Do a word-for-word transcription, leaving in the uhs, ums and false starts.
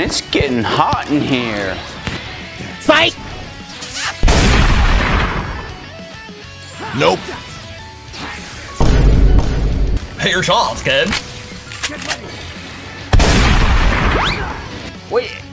man, it's getting hot in here. Fight! Nope. Hey, your shots, kid. Wait.